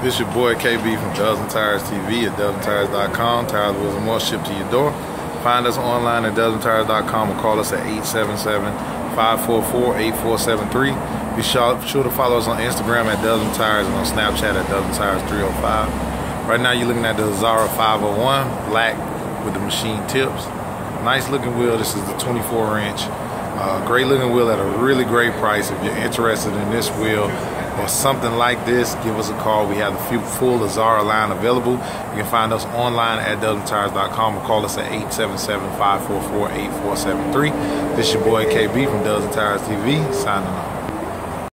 This is your boy KB from Dozen Tires TV at DozenTires.com. Tires, wheels, and more shipped to your door. Find us online at DozenTires.com or call us at 877-544-8473. Be sure to follow us on Instagram at Dozen Tires and on Snapchat at DozenTires305. Right now you're looking at the Azara 501 black with the machine tips. Nice looking wheel. This is the 24-inch. Great looking wheel at a really great price. If you're interested in this wheel or something like this, give us a call. We have the full Azara line available. You can find us online at DozenTires.com or call us at 877-544-8473. This is your boy KB from Dozen Tires TV, signing off.